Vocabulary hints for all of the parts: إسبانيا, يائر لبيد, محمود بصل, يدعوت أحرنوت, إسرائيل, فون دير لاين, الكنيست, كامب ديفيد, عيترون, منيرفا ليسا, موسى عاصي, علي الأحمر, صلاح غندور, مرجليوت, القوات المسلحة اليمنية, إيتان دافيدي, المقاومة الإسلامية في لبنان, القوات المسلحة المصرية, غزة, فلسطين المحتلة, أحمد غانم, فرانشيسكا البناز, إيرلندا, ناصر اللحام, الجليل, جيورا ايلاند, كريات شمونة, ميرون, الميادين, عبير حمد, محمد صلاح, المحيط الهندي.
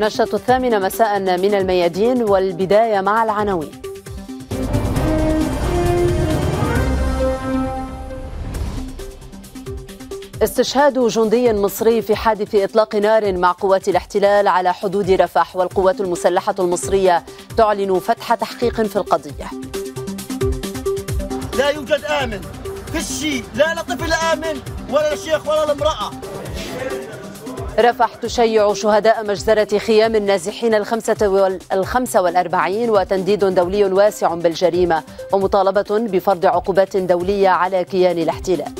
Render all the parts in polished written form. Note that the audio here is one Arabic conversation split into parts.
نشرة الثامنة مساء من الميادين، والبداية مع العناوين. استشهاد جندي مصري في حادث إطلاق نار مع قوات الاحتلال على حدود رفح، والقوات المسلحة المصرية تعلن فتح تحقيق في القضية. لا يوجد آمن في الشيء، لا لطفل آمن ولا شيخ ولا المرأة. رفح تشيع شهداء مجزرة خيام النازحين 45، وتنديد دولي واسع بالجريمة ومطالبة بفرض عقوبات دولية على كيان الاحتلال.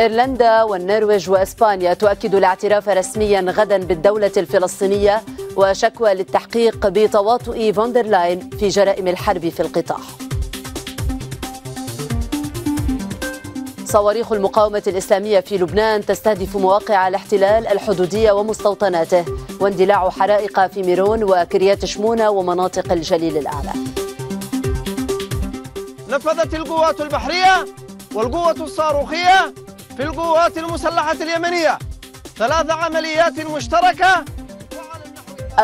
إيرلندا والنرويج وإسبانيا تؤكد الاعتراف رسميا غدا بالدولة الفلسطينية، وشكوى للتحقيق بتواطؤ فون دير لاين في جرائم الحرب في القطاع. صواريخ المقاومة الإسلامية في لبنان تستهدف مواقع الاحتلال الحدودية ومستوطناته، واندلاع حرائق في ميرون وكريات شمونة ومناطق الجليل الأعلى. نفذت القوات البحرية والقوة الصاروخية في القوات المسلحة اليمنية 3 عمليات مشتركة.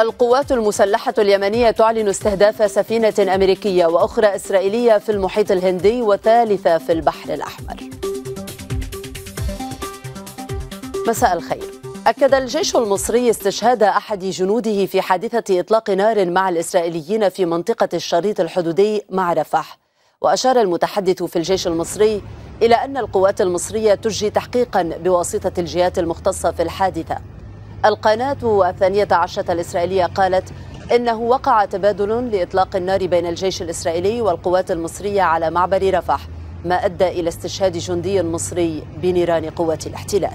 القوات المسلحة اليمنية تعلن استهداف سفينة أمريكية وأخرى إسرائيلية في المحيط الهندي، و3 في البحر الأحمر. مساء الخير. أكد الجيش المصري استشهاد أحد جنوده في حادثة إطلاق نار مع الإسرائيليين في منطقة الشريط الحدودي مع رفح، وأشار المتحدث في الجيش المصري إلى أن القوات المصرية تجري تحقيقا بواسطة الجهات المختصة في الحادثة. القناة 12 الإسرائيلية قالت إنه وقع تبادل لإطلاق النار بين الجيش الإسرائيلي والقوات المصرية على معبر رفح، ما أدى إلى استشهاد جندي مصري بنيران قوات الاحتلال.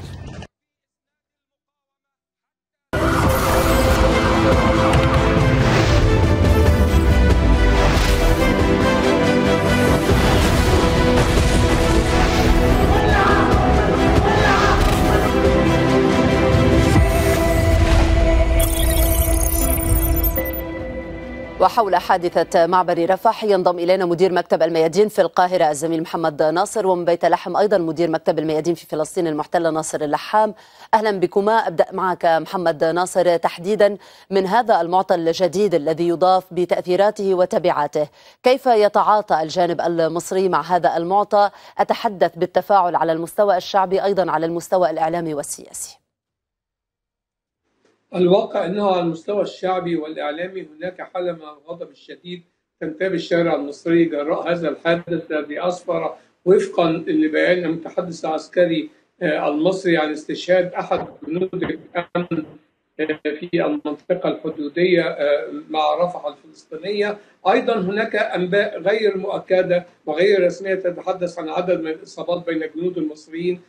وحول حادثة معبر رفح ينضم إلينا مدير مكتب الميادين في القاهرة الزميل محمد ناصر، ومن بيت لحم أيضا مدير مكتب الميادين في فلسطين المحتلة ناصر اللحام. أهلا بكما. أبدأ معك محمد ناصر تحديدا من هذا المعطل الجديد الذي يضاف بتأثيراته وتبعاته، كيف يتعاطى الجانب المصري مع هذا المعطى؟ أتحدث بالتفاعل على المستوى الشعبي أيضا على المستوى الإعلامي والسياسي. الواقع انه على المستوى الشعبي والاعلامي هناك حاله من الغضب الشديد تنتابي الشارع المصري جراء هذا الحادث الذي اسفر وفقا لبيان المتحدث العسكري المصري عن استشهاد احد جنود الامن في المنطقه الحدوديه مع رفح الفلسطينيه. ايضا هناك انباء غير مؤكده وغير رسميه تتحدث عن عدد من الاصابات بين الجنود المصريين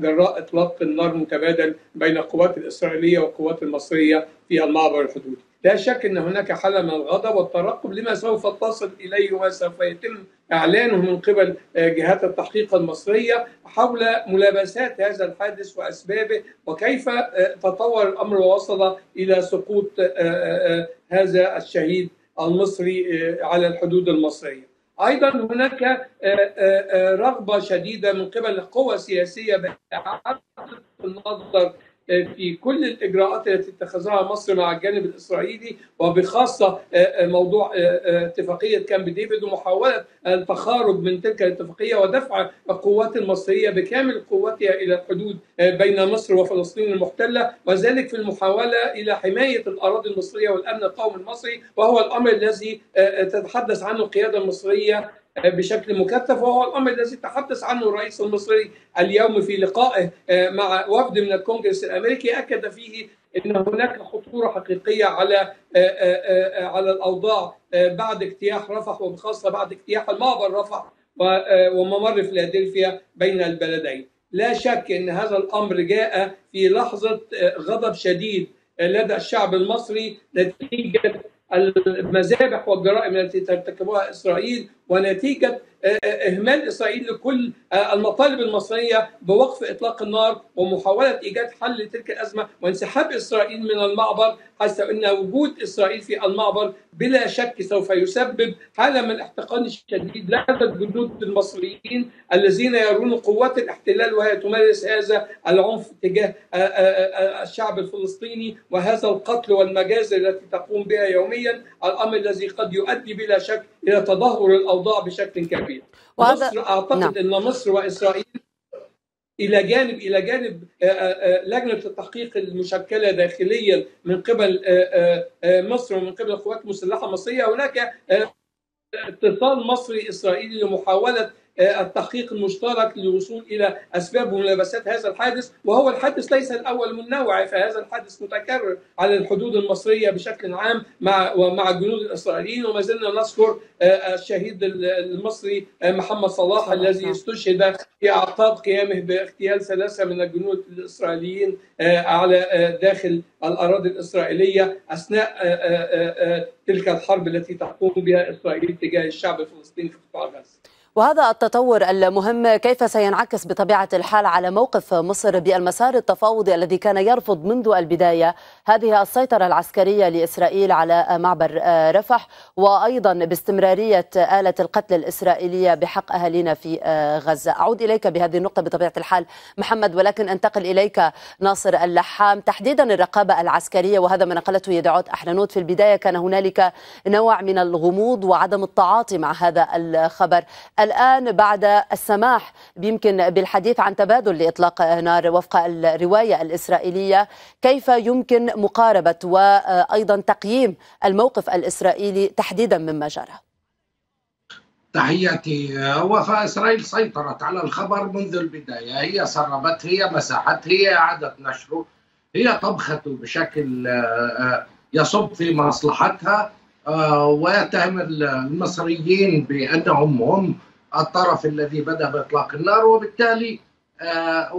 جراء اطلاق النار متبادل بين القوات الاسرائيليه والقوات المصريه في المعبر الحدودي. لا شك ان هناك حاله من الغضب والترقب لما سوف تصل اليه وسوف يتم اعلانه من قبل جهات التحقيق المصريه حول ملابسات هذا الحادث واسبابه، وكيف تطور الامر ووصل الى سقوط هذا الشهيد المصري على الحدود المصريه. ايضا هناك رغبه شديده من قبل قوى سياسيه باعاده النظر في كل الإجراءات التي اتخذها مصر مع الجانب الإسرائيلي، وبخاصة موضوع اتفاقية كامب ديفيد ومحاولة التخارج من تلك الاتفاقية ودفع القوات المصرية بكامل قوتها إلى الحدود بين مصر وفلسطين المحتلة، وذلك في المحاولة إلى حماية الأراضي المصرية والأمن القومي المصري، وهو الأمر الذي تتحدث عنه القيادة المصرية بشكل مكثف، وهو الامر الذي تحدث عنه الرئيس المصري اليوم في لقائه مع وفد من الكونغرس الامريكي، اكد فيه ان هناك خطوره حقيقيه على الاوضاع بعد اجتياح رفح، وبخاصه بعد اجتياح المعبر رفح وممر فيلادلفيا بين البلدين. لا شك ان هذا الامر جاء في لحظه غضب شديد لدى الشعب المصري نتيجه المذابح والجرائم التي ترتكبها اسرائيل، ونتيجة إهمال إسرائيل لكل المطالب المصرية بوقف إطلاق النار ومحاولة إيجاد حل لتلك الأزمة وانسحاب إسرائيل من المعبر، حيث أن وجود إسرائيل في المعبر بلا شك سوف يسبب حالة من الاحتقان الشديد لدى الجنود المصريين الذين يرون قوة الاحتلال وهي تمارس هذا العنف تجاه الشعب الفلسطيني وهذا القتل والمجازر التي تقوم بها يوميا، الأمر الذي قد يؤدي بلا شك إلى تدهور الأوضاع بشكل كبير. مصر أعتقد أن مصر وإسرائيل إلى جانب لجنة التحقيق المشكلة داخليا من قبل مصر ومن قبل القوات المسلحة المصرية، هناك اتصال مصري إسرائيلي لمحاولة التحقيق المشترك للوصول إلى أسباب وملابسات هذا الحادث، وهو الحادث ليس الأول من نوعه، فهذا الحادث متكرر على الحدود المصرية بشكل عام مع الجنود الإسرائيليين، وما زلنا نذكر الشهيد المصري محمد صلاح الذي استشهد في أعقاب قيامه باغتيال ثلاثة من الجنود الإسرائيليين على داخل الأراضي الإسرائيلية أثناء تلك الحرب التي تقوم بها إسرائيل تجاه الشعب الفلسطيني في قطاع غزة. وهذا التطور المهم كيف سينعكس بطبيعة الحال على موقف مصر بالمسار التفاوضي الذي كان يرفض منذ البداية هذه السيطرة العسكرية لإسرائيل على معبر رفح، وأيضا باستمرارية آلة القتل الإسرائيلية بحق أهالينا في غزة؟ أعود إليك بهذه النقطة بطبيعة الحال محمد، ولكن أنتقل إليك ناصر اللحام. تحديدا الرقابة العسكرية، وهذا ما نقلته يدعوت أحرنوت في البداية، كان هنالك نوع من الغموض وعدم التعاطي مع هذا الخبر. الآن بعد السماح يمكن بالحديث عن تبادل لإطلاق نار وفق الرواية الإسرائيلية، كيف يمكن مقاربة وأيضا تقييم الموقف الإسرائيلي تحديدا مما جرى؟ تحياتي. فإسرائيل سيطرت على الخبر منذ البداية، هي سربته، هي مساحته، هي إعادة نشره، هي طبخته بشكل يصب في مصلحتها، ويتهم المصريين بأنهم هم الطرف الذي بدأ بإطلاق النار، وبالتالي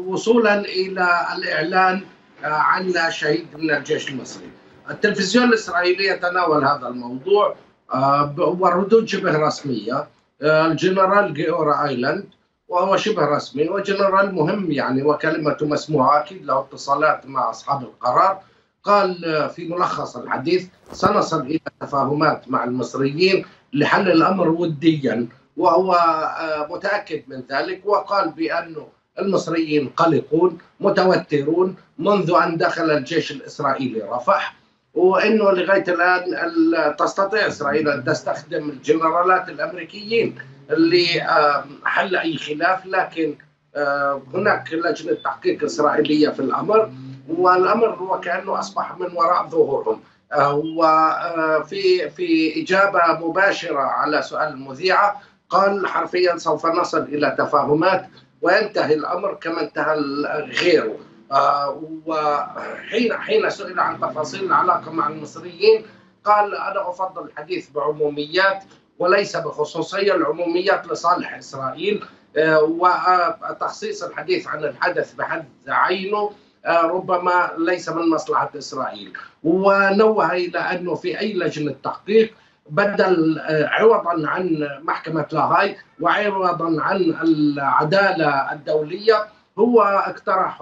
وصولا إلى الإعلان عن شهيد من الجيش المصري. التلفزيون الإسرائيلي يتناول هذا الموضوع والردود شبه رسمية. الجنرال جيورا ايلاند وهو شبه رسمي وجنرال مهم يعني وكلمته مسموعة، أكيد له اتصالات مع أصحاب القرار، قال في ملخص الحديث: سنصل إلى تفاهمات مع المصريين لحل الأمر وديا، وهو متأكد من ذلك، وقال بأنه المصريين قلقون متوترون منذ أن دخل الجيش الإسرائيلي رفح، وأنه لغاية الآن تستطيع إسرائيل أن تستخدم الجنرالات الأمريكيين لحل أي خلاف، لكن هناك لجنة تحقيق إسرائيلية في الأمر، والأمر وكأنه أصبح من وراء ظهورهم. وفي إجابة مباشرة على سؤال المذيعة قال حرفيا: سوف نصل إلى تفاهمات وينتهي الأمر كما انتهى غيره. وحين سئل عن تفاصيل العلاقة مع المصريين قال: أنا أفضل الحديث بعموميات وليس بخصوصية، العموميات لصالح إسرائيل، وتخصيص الحديث عن الحدث بحد عينه ربما ليس من مصلحة إسرائيل. ونوه إلى أنه في أي لجنة تحقيق بدل عوضا عن محكمة لاهاي وعوضا عن العدالة الدولية، هو اقترح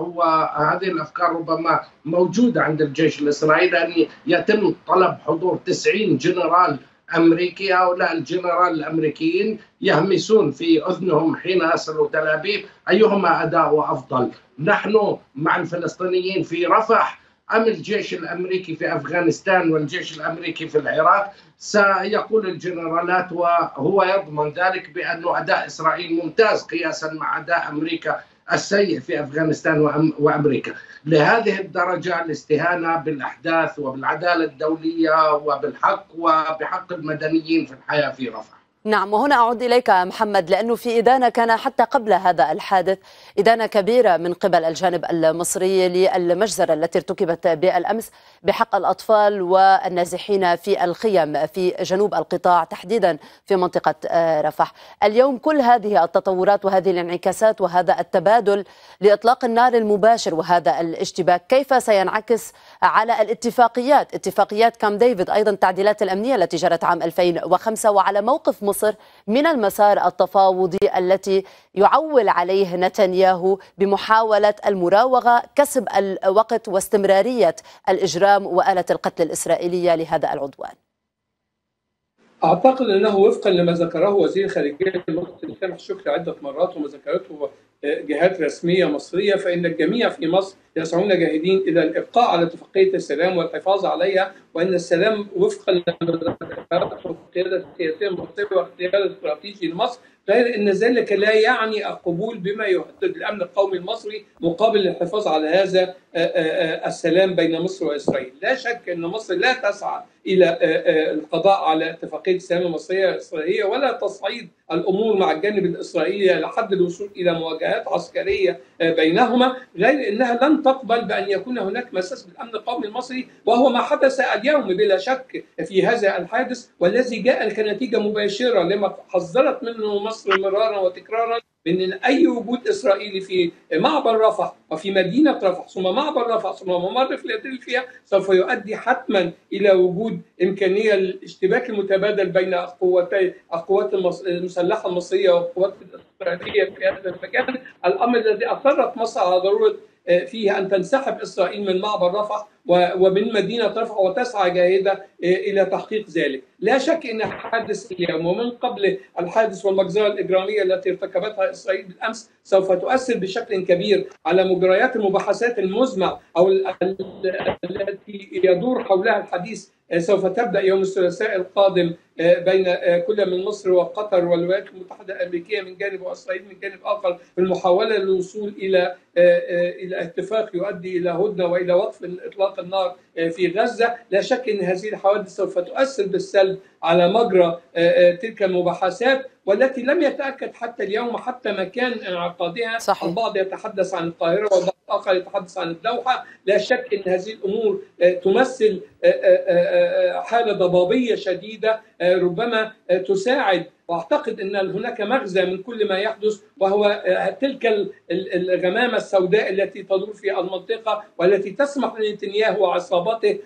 هذه الأفكار ربما موجودة عند الجيش الإسرائيلي، أن يتم طلب حضور 90 جنرال أمريكي. هؤلاء الجنرال الأمريكيين يهمسون في أذنهم حين يصلوا تل أبيب أيهما أداء أفضل، نحن مع الفلسطينيين في رفح أم الجيش الأمريكي في أفغانستان والجيش الأمريكي في العراق. سيقول الجنرالات وهو يضمن ذلك بأنه أداء إسرائيل ممتاز قياسا مع أداء أمريكا السيء في أفغانستان وأمريكا. لهذه الدرجة الاستهانة بالأحداث وبالعدالة الدولية وبالحق وبحق المدنيين في الحياة في رفح. نعم، وهنا أعود إليك محمد، لأنه في إدانة كان حتى قبل هذا الحادث إدانة كبيرة من قبل الجانب المصري للمجزرة التي ارتكبت بالأمس بحق الأطفال والنازحين في الخيم في جنوب القطاع تحديدا في منطقة رفح. اليوم كل هذه التطورات وهذه الانعكاسات وهذا التبادل لإطلاق النار المباشر وهذا الاشتباك، كيف سينعكس على الاتفاقيات، اتفاقيات كام ديفيد، أيضا التعديلات الأمنية التي جرت عام 2005، وعلى موقف مصر من المسار التفاوضي التي يعول عليه نتنياهو بمحاولة المراوغة، كسب الوقت واستمرارية الإجرام وآلة القتل الإسرائيلية لهذا العدوان؟ أعتقد أنه وفقا لما ذكره وزير خارجية المملكة سامح شكري عدة مرات وما ذكرته جهات رسمية مصرية، فإن الجميع في مصر يسعون جاهدين إلى الإبقاء على اتفاقية السلام والحفاظ عليها، وأن السلام وفقا لما ذكرته القيادة السياسية المصرية واختيار استراتيجي لمصر، غير أن ذلك لا يعني القبول بما يهدد الأمن القومي المصري مقابل الحفاظ على هذا السلام بين مصر وإسرائيل. لا شك أن مصر لا تسعى إلى القضاء على اتفاقية السلام المصرية الإسرائيلية ولا تصعيد الأمور مع الجانب الإسرائيلي لحد الوصول إلى مواجهات عسكرية بينهما، غير أنها لن تقبل بأن يكون هناك مساس بالأمن القومي المصري، وهو ما حدث اليوم بلا شك في هذا الحادث، والذي جاء كنتيجة مباشرة لما حذرت منه مصر مرارا وتكرارا من أي وجود إسرائيلي في معبر رفح وفي مدينة رفح ثم معبر رفح ثم ممر فيلادلفيا سوف يؤدي حتما إلى وجود إمكانية الاشتباك المتبادل بين القوات المسلحة المصرية والقوات الإسرائيلية في هذا المكان، الأمر الذي أصرت مصر على ضرورة فيه أن تنسحب إسرائيل من معبر رفح ومن مدينة رفح وتسعى جاهدة إلى تحقيق ذلك. لا شك أن حادث اليوم ومن قبل الحادث والمجزرة الإجرامية التي ارتكبتها إسرائيل بالأمس سوف تؤثر بشكل كبير على مجريات المباحثات المزمع أو التي يدور حولها الحديث، سوف تبدأ يوم الثلاثاء القادم بين كل من مصر وقطر والولايات المتحدة الأمريكية من جانب وإسرائيل من جانب آخر في المحاولة للوصول إلى اتفاق يؤدي إلى هدنة وإلى وقف إطلاق النار في غزة. لا شك أن هذه الحوادث سوف تؤثر بالسلب على مجرى تلك المباحثات والتي لم يتأكد حتى اليوم حتى مكان انعقادها. البعض يتحدث عن القاهرة والبعض الآخر يتحدث عن الدوحة. لا شك أن هذه الأمور تمثل حالة ضبابية شديدة ربما تساعد، وأعتقد أن هناك مغزى من كل ما يحدث وهو تلك الغمامة السوداء التي تدور في المنطقة والتي تسمح لنتنياهو وعصابته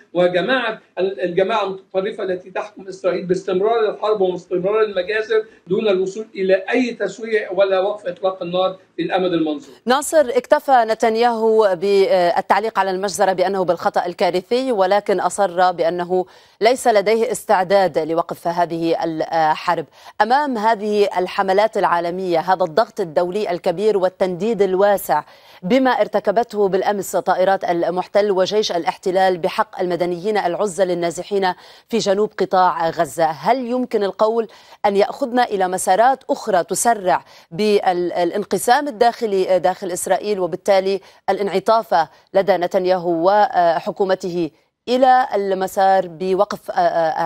الجماعة المتطرفة التي تحكم إسرائيل باستمرار الحرب واستمرار المجازر دون الوصول إلى أي تسوية ولا وقف إطلاق النار في الأمد المنظور. ناصر، اكتفى نتنياهو بالتعليق على المجزرة بأنه بالخطأ الكارثي، ولكن أصر بأنه ليس لديه استعداد لوقف هذه الحرب. أمام هذه الحملات العالمية، هذا الضغط الدولي الكبير والتنديد الواسع بما ارتكبته بالأمس طائرات المحتل وجيش الاحتلال بحق المدنيين العزل النازحين في جنوب قطاع غزة، هل يمكن القول أن يأخذنا إلى مسارات أخرى تسرع بالانقسام الداخلي داخل إسرائيل وبالتالي الانعطاف لدى نتنياهو وحكومته إلى المسار بوقف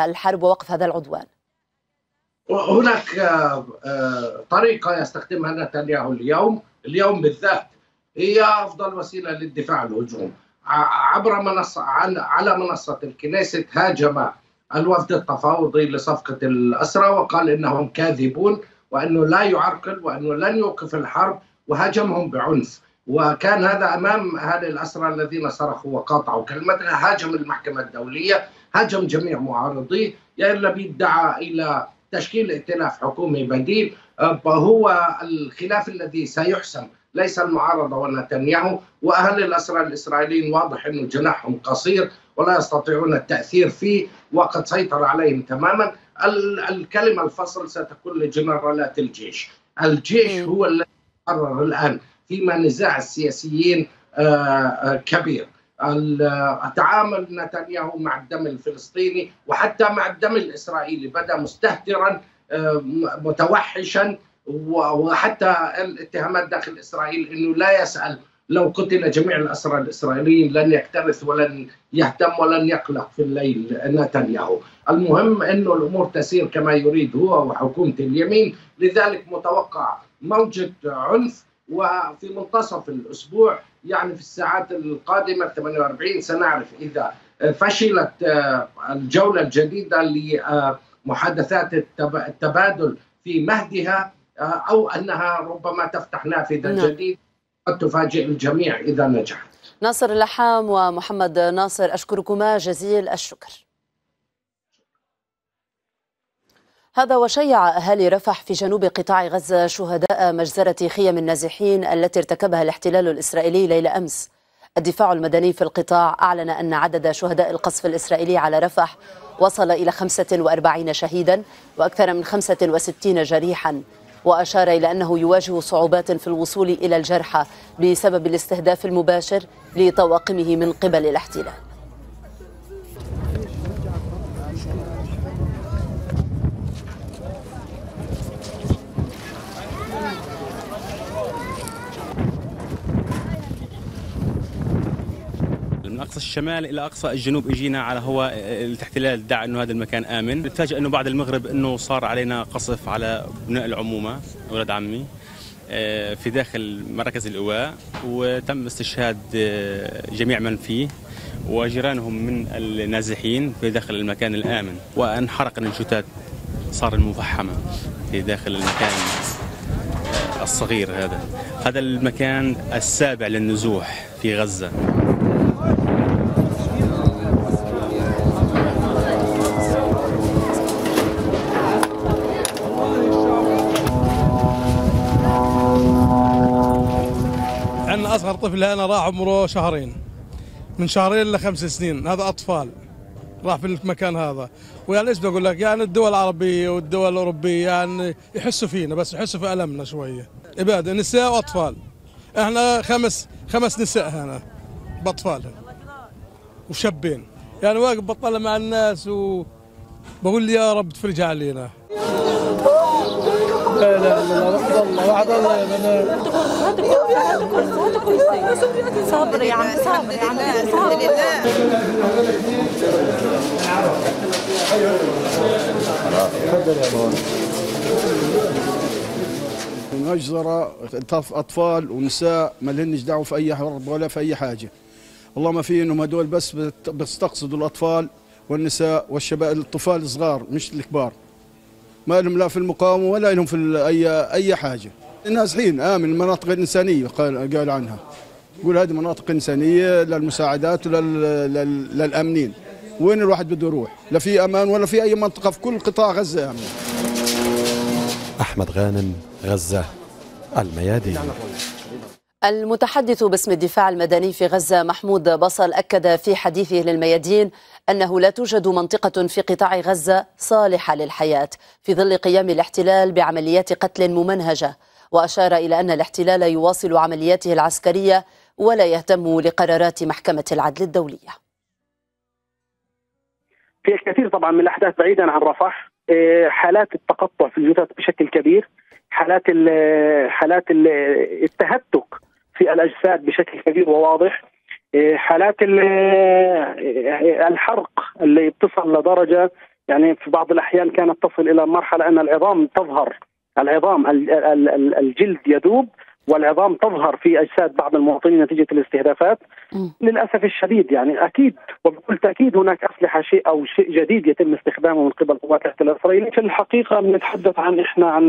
الحرب ووقف هذا العدوان؟ هناك طريقة يستخدمها نتنياهو اليوم بالذات هي أفضل وسيلة للدفاع عن الهجوم. عبر منصة على منصة الكنيست هاجم الوفد التفاوضي لصفقة الأسرى وقال إنهم كاذبون وأنه لا يعرقل وأنه لن يوقف الحرب وهاجمهم بعنف، وكان هذا أمام أهالي الأسرى الذين صرخوا وقاطعوا كلمتها. هاجم المحكمة الدولية، هاجم جميع معارضيه. يائر لبيد دعا إلى تشكيل ائتلاف حكومي بديل هو الخلاف الذي سيحسم، ليس المعارضة ونتنياهو. وأهل الأسرى الإسرائيليين واضح أن جناحهم قصير ولا يستطيعون التأثير فيه وقد سيطر عليهم تماما. الكلمة الفصل ستكون لجنرالات الجيش. الجيش هو الذي يقرر الآن فيما نزاع السياسيين كبير. تعامل نتنياهو مع الدم الفلسطيني وحتى مع الدم الإسرائيلي، بدأ مستهترا متوحشا، وحتى الاتهامات داخل إسرائيل أنه لا يسأل. لو قتل جميع الأسرى الإسرائيليين لن يكترث ولن يهتم ولن يقلق في الليل نتنياهو. المهم أنه الأمور تسير كما يريد هو وحكومة اليمين، لذلك متوقع موجة عنف. وفي منتصف الأسبوع يعني في الساعات القادمة 48 سنعرف إذا فشلت الجولة الجديدة لمحادثات التبادل في مهدها أو أنها ربما تفتح نافذة جديدة قد تفاجئ الجميع إذا نجحت. ناصر اللحام ومحمد ناصر، أشكركما جزيل الشكر. هذا وشيع أهالي رفح في جنوب قطاع غزة شهداء مجزرة خيم النازحين التي ارتكبها الاحتلال الإسرائيلي ليلة أمس. الدفاع المدني في القطاع أعلن أن عدد شهداء القصف الإسرائيلي على رفح وصل إلى 45 شهيدا وأكثر من 65 جريحا، وأشار إلى أنه يواجه صعوبات في الوصول إلى الجرحى بسبب الاستهداف المباشر لطواقمه من قبل الاحتلال. من أقصى الشمال إلى أقصى الجنوب إجينا على هواء الاحتلال، دعا أنه هذا المكان آمن. نتفاجأ أنه بعد المغرب أنه صار علينا قصف على أبناء العمومة، أولاد عمي، في داخل مركز الإواء، وتم استشهاد جميع من فيه وجيرانهم من النازحين في داخل المكان الآمن، وانحرق الانشتات، صار المفحمة في داخل المكان الصغير. هذا المكان السابع للنزوح في غزة. عندنا أصغر طفل هنا راح عمره شهرين، من شهرين لخمس سنين، هذا أطفال راح في المكان هذا. ويعني ايش بدي اقول لك، يعني الدول العربيه والدول الاوروبيه يعني يحسوا فينا، بس يحسوا في ألمنا شويه. اباده نساء واطفال، احنا خمس نساء هنا باطفالهم وشابين، يعني واقف بطلع مع الناس وبقول يا رب تفرج علينا. لا لا لا وحد الله، وحد الله يا بنات. هاتوا كرسي، صبري يا عم، صبري يا عم، الحمد لله. تفضل يا بابا. مجزرة أطفال ونساء ما لهنش دعوة في أي حرب ولا في أي حاجة. والله ما في إنهم هدول بس بيستقصدوا الأطفال والنساء والشباب، الطفال الصغار مش الكبار. ما لهم لا في المقاومة ولا لهم في أي حاجة. النازحين آمن مناطق إنسانية قال عنها، يقول هذه مناطق إنسانية للمساعدات وللأمنين. وين الواحد بده يروح؟ لا في أمان ولا في أي منطقة، في كل قطاع غزة آمن. أحمد غانم، غزة، الميادين. المتحدث باسم الدفاع المدني في غزة محمود بصل أكد في حديثه للميادين أنه لا توجد منطقة في قطاع غزة صالحة للحياة في ظل قيام الاحتلال بعمليات قتل ممنهجة، وأشار إلى أن الاحتلال يواصل عملياته العسكرية ولا يهتم لقرارات محكمة العدل الدولية. في كثير طبعا من الأحداث بعيدا عن رفح، حالات التقطع في الجثث بشكل كبير، حالات التهتك في الأجساد بشكل كبير وواضح، حالات الحرق اللي بتصل لدرجة يعني في بعض الأحيان كانت تصل إلى مرحلة أن العظام تظهر، العظام الجلد يذوب والعظام تظهر في أجساد بعض المواطنين نتيجة الاستهدافات للأسف الشديد. يعني أكيد وبكل تأكيد هناك أسلحة شيء أو شيء جديد يتم استخدامه من قبل قوات الاحتلال الإسرائيلي. في الحقيقة بنتحدث عن إحنا عن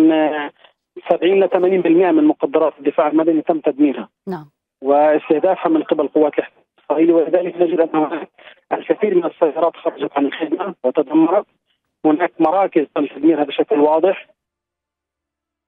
70 إلى 80% من مقدرات الدفاع المدني تم تدميرها، نعم، واستهدافها من قبل قوات الاحتلال الإسرائيلي، ولذلك نجد أن الكثير من السيارات خرجت عن الخدمة وتدمرت، هناك مراكز تم تدميرها بشكل واضح.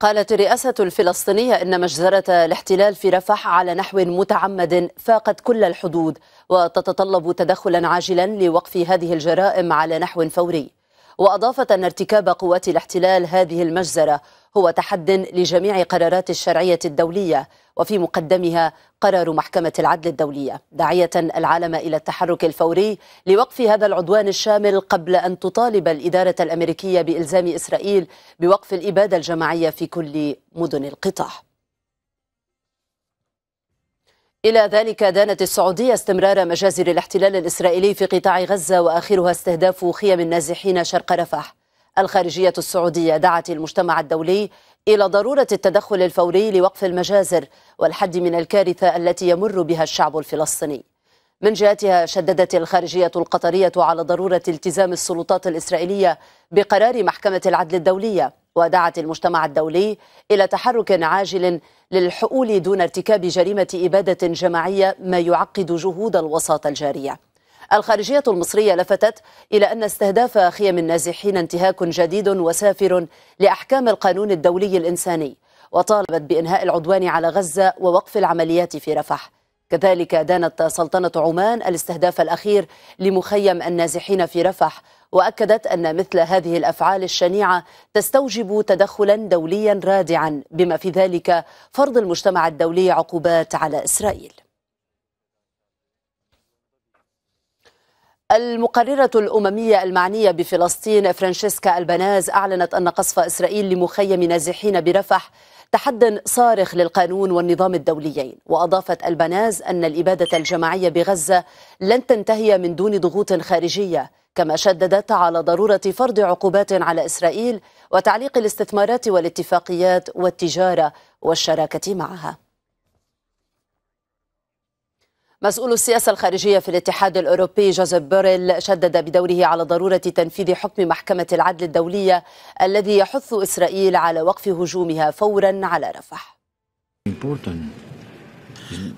قالت الرئاسة الفلسطينية إن مجزرة الاحتلال في رفح على نحو متعمد فاقت كل الحدود وتتطلب تدخلا عاجلا لوقف هذه الجرائم على نحو فوري، وأضافت أن ارتكاب قوات الاحتلال هذه المجزرة هو تحد لجميع قرارات الشرعية الدولية وفي مقدمها قرار محكمة العدل الدولية، داعية العالم إلى التحرك الفوري لوقف هذا العدوان الشامل قبل أن تطالب الإدارة الأمريكية بإلزام إسرائيل بوقف الإبادة الجماعية في كل مدن القطاع. إلى ذلك دانت السعودية استمرار مجازر الاحتلال الإسرائيلي في قطاع غزة وآخرها استهداف خيم النازحين شرق رفح. الخارجية السعودية دعت المجتمع الدولي إلى ضرورة التدخل الفوري لوقف المجازر والحد من الكارثة التي يمر بها الشعب الفلسطيني. من جهتها شددت الخارجية القطرية على ضرورة التزام السلطات الإسرائيلية بقرار محكمة العدل الدولية، ودعت المجتمع الدولي إلى تحرك عاجل للحؤول دون ارتكاب جريمة إبادة جماعية ما يعقد جهود الوساطة الجارية. الخارجية المصرية لفتت إلى أن استهداف خيام النازحين انتهاك جديد وسافر لأحكام القانون الدولي الإنساني، وطالبت بإنهاء العدوان على غزة ووقف العمليات في رفح. كذلك دانت سلطنة عمان الاستهداف الأخير لمخيم النازحين في رفح، وأكدت أن مثل هذه الأفعال الشنيعة تستوجب تدخلا دوليا رادعا، بما في ذلك فرض المجتمع الدولي عقوبات على إسرائيل. المقررة الأممية المعنية بفلسطين فرانشيسكا البناز أعلنت أن قصف إسرائيل لمخيم نازحين برفح تحد صارخ للقانون والنظام الدوليين، وأضافت البناز أن الإبادة الجماعية بغزة لن تنتهي من دون ضغوط خارجية، كما شددت على ضرورة فرض عقوبات على إسرائيل وتعليق الاستثمارات والاتفاقيات والتجارة والشراكة معها. مسؤول السياسة الخارجية في الاتحاد الأوروبي جوزيف بوريل شدد بدوره على ضرورة تنفيذ حكم محكمة العدل الدولية الذي يحث إسرائيل على وقف هجومها فورا على رفح.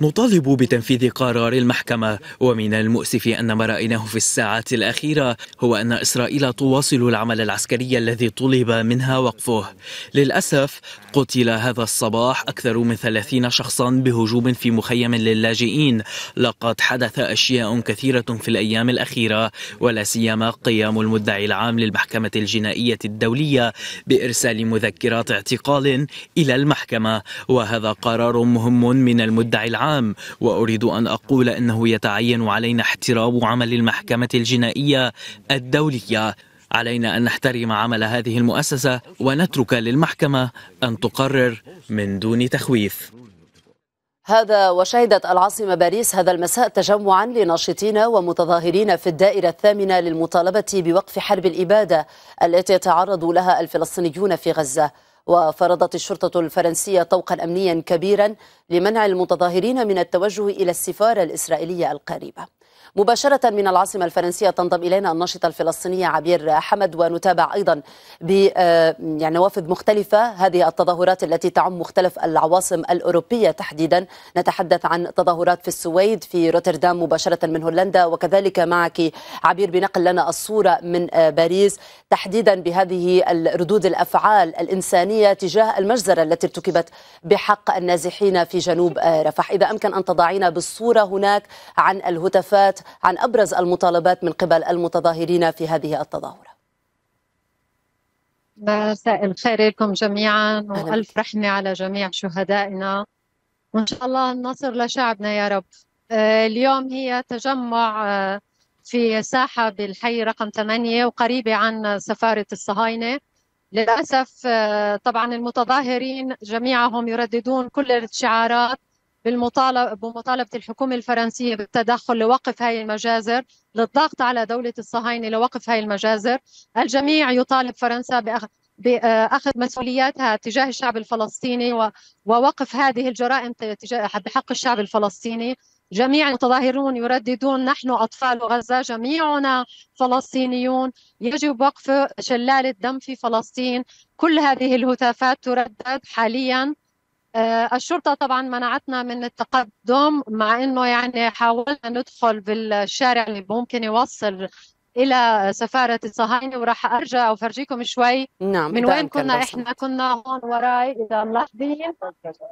نطالب بتنفيذ قرار المحكمة، ومن المؤسف أن ما رأيناه في الساعات الأخيرة هو أن إسرائيل تواصل العمل العسكري الذي طلب منها وقفه. للأسف قتل هذا الصباح أكثر من 30 شخصا بهجوم في مخيم للاجئين. لقد حدث أشياء كثيرة في الأيام الأخيرة، ولا سيما قيام المدعي العام للمحكمة الجنائية الدولية بإرسال مذكرات اعتقال إلى المحكمة، وهذا قرار مهم من المدعي العام. وأريد أن أقول أنه يتعين علينا احترام عمل المحكمة الجنائية الدولية، علينا أن نحترم عمل هذه المؤسسة ونترك للمحكمة أن تقرر من دون تخويف. هذا وشهدت العاصمة باريس هذا المساء تجمعا لناشطين ومتظاهرين في الدائرة الثامنة للمطالبة بوقف حرب الإبادة التي يتعرض لها الفلسطينيون في غزة، وفرضت الشرطة الفرنسية طوقا أمنيا كبيرا لمنع المتظاهرين من التوجه إلى السفارة الإسرائيلية القريبة. مباشرة من العاصمة الفرنسية تنضم إلينا الناشطة الفلسطينية عبير حمد، ونتابع أيضا بنوافذ مختلفة هذه التظاهرات التي تعم مختلف العواصم الأوروبية تحديدا. نتحدث عن تظاهرات في السويد، في روتردام مباشرة من هولندا، وكذلك معك عبير بنقل لنا الصورة من باريس تحديدا بهذه الردود الأفعال الإنسانية تجاه المجزرة التي ارتكبت بحق النازحين في جنوب رفح. إذا أمكن أن تضعينا بالصورة هناك عن الهتافات، عن أبرز المطالبات من قبل المتظاهرين في هذه التظاهرة. مساء الخير لكم جميعا، وألف رحمة على جميع شهدائنا، وإن شاء الله النصر لشعبنا يا رب. اليوم هي تجمع في ساحة بالحي رقم 8 وقريبة عن سفارة الصهاينة. للأسف طبعا المتظاهرين جميعهم يرددون كل الشعارات بمطالبة الحكومة الفرنسية بالتدخل لوقف هاي المجازر، للضغط على دولة الصهاينة لوقف هاي المجازر. الجميع يطالب فرنسا بأخذ مسؤولياتها تجاه الشعب الفلسطيني ووقف هذه الجرائم بحق الشعب الفلسطيني. جميع المتظاهرون يرددون نحن أطفال غزة، جميعنا فلسطينيون، يجب وقف شلال الدم في فلسطين. كل هذه الهتافات تردد حالياً. الشرطة طبعا منعتنا من التقدم، مع انه يعني حاولنا ندخل بالشارع اللي ممكن يوصل الى سفارة الصهاينة، وراح ارجع وفرجيكم شوي من وين كنا. احنا كنا هون وراي اذا ملاحظين،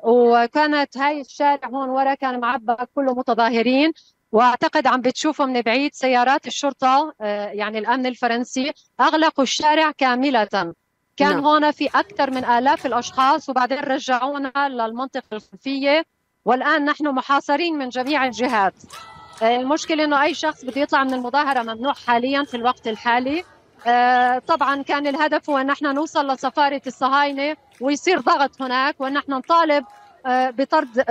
وكانت هاي الشارع هون ورا كان معبى كله متظاهرين، واعتقد عم بتشوفوا من بعيد سيارات الشرطة يعني الامن الفرنسي اغلقوا الشارع كاملة. كان هنا في أكثر من آلاف الأشخاص، وبعدين رجعونا للمنطقة الخلفية، والآن نحن محاصرين من جميع الجهات. المشكلة إنه أي شخص بده يطلع من المظاهرة ممنوع حاليا في الوقت الحالي. طبعا كان الهدف هو أن نحن نوصل لسفارة الصهاينة ويصير ضغط هناك، وأن نحن نطالب بطرد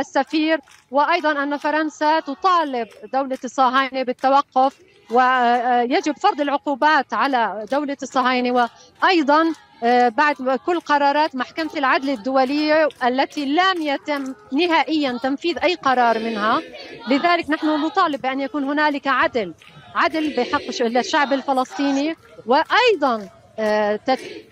السفير، وأيضا أن فرنسا تطالب دولة الصهاينة بالتوقف، ويجب فرض العقوبات على دولة الصهاينة. وأيضا بعد كل قرارات محكمة العدل الدولية التي لم يتم نهائيا تنفيذ أي قرار منها، لذلك نحن نطالب بأن يكون هنالك عدل بحق الشعب الفلسطيني، وأيضا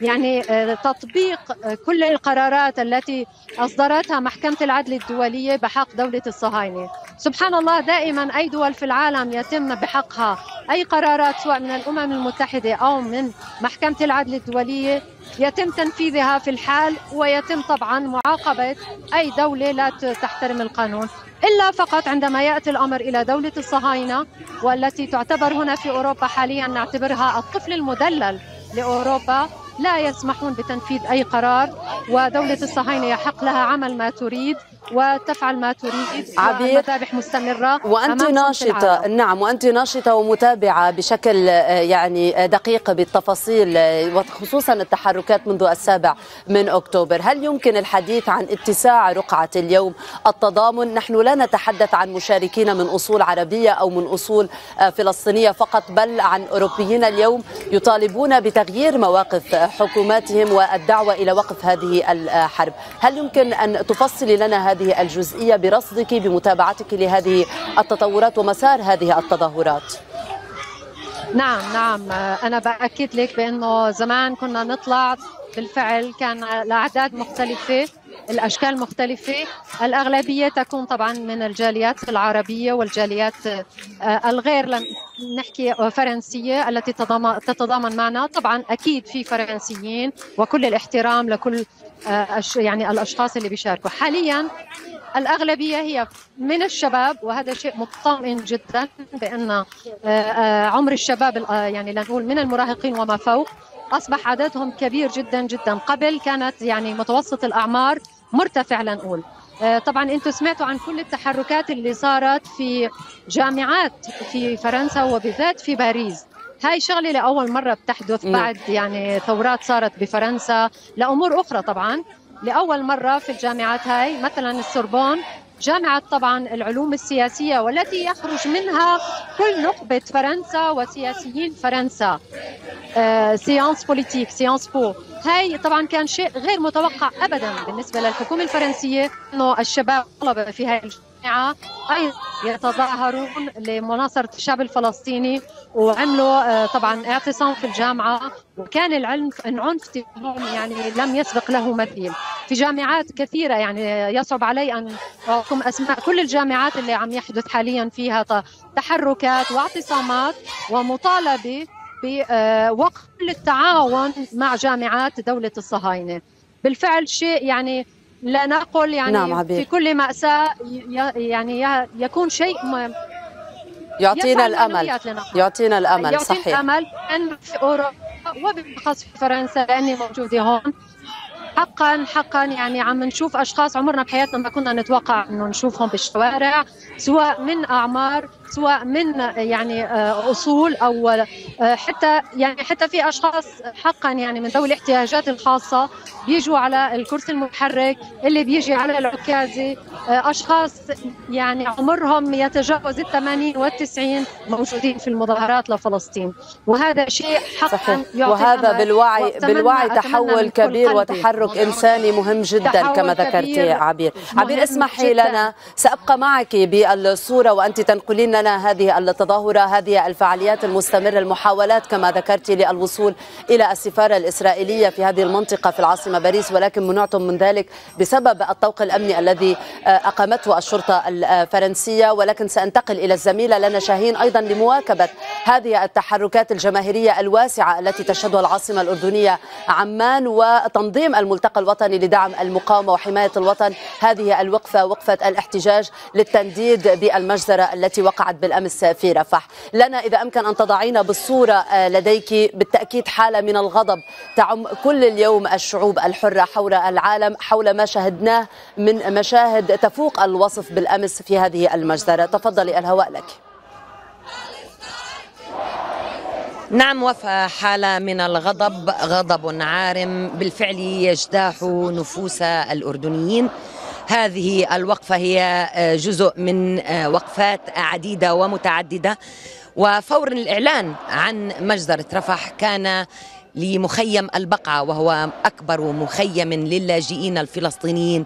يعني تطبيق كل القرارات التي أصدرتها محكمة العدل الدولية بحق دولة الصهاينة. سبحان الله، دائما أي دول في العالم يتم بحقها أي قرارات سواء من الأمم المتحدة أو من محكمة العدل الدولية يتم تنفيذها في الحال، ويتم طبعا معاقبة أي دولة لا تحترم القانون، إلا فقط عندما يأتي الأمر إلى دولة الصهاينة، والتي تعتبر هنا في أوروبا حاليا نعتبرها الطفل المدلل لأوروبا، لا يسمحون بتنفيذ أي قرار، ودولة الصهاينة يحق لها عمل ما تريد وتفعل ما تريد. عبير، المذابح مستمرة وأنت ناشطة. نعم، وأنت ناشطة ومتابعة بشكل يعني دقيق بالتفاصيل، وخصوصا التحركات منذ السابع من أكتوبر. هل يمكن الحديث عن اتساع رقعة اليوم التضامن؟ نحن لا نتحدث عن مشاركين من أصول عربية أو من أصول فلسطينية فقط، بل عن أوروبيين اليوم يطالبون بتغيير مواقف حكوماتهم والدعوة إلى وقف هذه الحرب. هل يمكن أن تفصلي لنا هذه الجزئية برصدك بمتابعتك لهذه التطورات ومسار هذه التظاهرات؟ نعم، أنا بأكد لك بأنه زمان كنا نطلع بالفعل، كان الأعداد مختلفة، الأشكال مختلفة، الأغلبية تكون طبعا من الجاليات العربية والجاليات الغير نحكي فرنسية التي تتضامن معنا. طبعا أكيد في فرنسيين، وكل الاحترام لكل يعني الأشخاص اللي بيشاركوا. حاليا الأغلبية هي من الشباب، وهذا شيء مطمئن جدا، بأن عمر الشباب يعني لنقول من المراهقين وما فوق أصبح عددهم كبير جدا جدا. قبل كانت يعني متوسط الأعمار مرتفع لنقول. طبعا أنتم سمعتوا عن كل التحركات اللي صارت في جامعات في فرنسا وبالذات في باريس. هاي شغلة لأول مرة بتحدث بعد يعني ثورات صارت بفرنسا لأمور أخرى. طبعا لأول مرة في الجامعات هاي، مثلا السوربون جامعة طبعا العلوم السياسية، والتي يخرج منها كل نخبة فرنسا وسياسيين فرنسا، سيانس بوليتيك، سيانس بو. هاي طبعا كان شيء غير متوقع أبدا بالنسبة للحكومة الفرنسية، أنه الشباب طلبة في هاي الجامعة يتظاهرون لمناصرة الشعب الفلسطيني، وعملوا طبعا اعتصام في الجامعة، وكان العنف يعني لم يسبق له مثيل في جامعات كثيرة. يعني يصعب علي أن أعطيكم أسماء كل الجامعات اللي عم يحدث حاليا فيها تحركات واعتصامات ومطالبة بوقف التعاون مع جامعات دولة الصهاينة. بالفعل شيء يعني لا نقول يعني في كل مأساة يعني يكون شيء يعطينا الأمل. صحيح، يعطينا الأمل أن في أوروبا وبالأخص في فرنسا، لأني موجودة هون، حقا يعني عم نشوف أشخاص عمرنا بحياتنا ما كنا نتوقع أنه نشوفهم بالشوارع، سواء من أعمار، سواء من يعني أصول، أو حتى في أشخاص حقا يعني من ذوي الاحتياجات الخاصة بيجوا على الكرسي المتحرك، اللي بيجي على العكازة، أشخاص يعني عمرهم يتجاوز 80 و90 موجودين في المظاهرات لفلسطين. وهذا شيء حقا، وهذا بالوعي تحول كبير وتحرك إنساني مهم جدا كما ذكرت عبير. اسمحي لنا، سأبقى معك بالصورة وأنت تنقلين لنا هذه التظاهرة، هذه الفعاليات المستمرة، المحاولات كما ذكرت للوصول إلى السفارة الإسرائيلية في هذه المنطقة في العاصمة باريس، ولكن منعتم من ذلك بسبب الطوق الأمني الذي أقامته الشرطة الفرنسية. ولكن سأنتقل إلى الزميلة لنا شاهين أيضا لمواكبة هذه التحركات الجماهيرية الواسعة التي تشهدها العاصمة الأردنية عمان، وتنظيم الملتقى الوطني لدعم المقاومة وحماية الوطن، هذه الوقفة، وقفة الاحتجاج للتنديد بالمجزرة التي وقعت بالأمس في رفح. لنا إذا أمكن أن تضعينا بالصورة لديك بالتأكيد حالة من الغضب تعم كل اليوم الشعوب الحرة حول العالم، حول ما شهدناه من مشاهد تفوق الوصف بالأمس في هذه المجزرة. تفضلي، الهواء لك. نعم، وفى حالة من الغضب، غضب عارم بالفعل يجتاح نفوس الأردنيين. هذه الوقفة هي جزء من وقفات عديدة ومتعددة، وفور الإعلان عن مجزرة رفح كان لمخيم البقعة، وهو أكبر مخيم للاجئين الفلسطينيين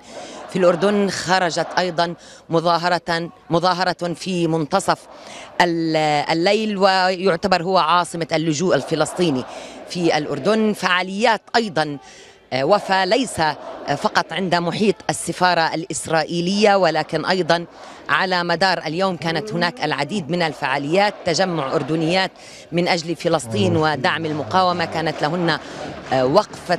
في الأردن. خرجت أيضا مظاهرة في منتصف الليل، ويعتبر هو عاصمة اللجوء الفلسطيني في الأردن. فعاليات أيضا وفاء ليس فقط عند محيط السفارة الإسرائيلية، ولكن أيضا على مدار اليوم كانت هناك العديد من الفعاليات. تجمع أردنيات من أجل فلسطين ودعم المقاومة كانت لهن وقفة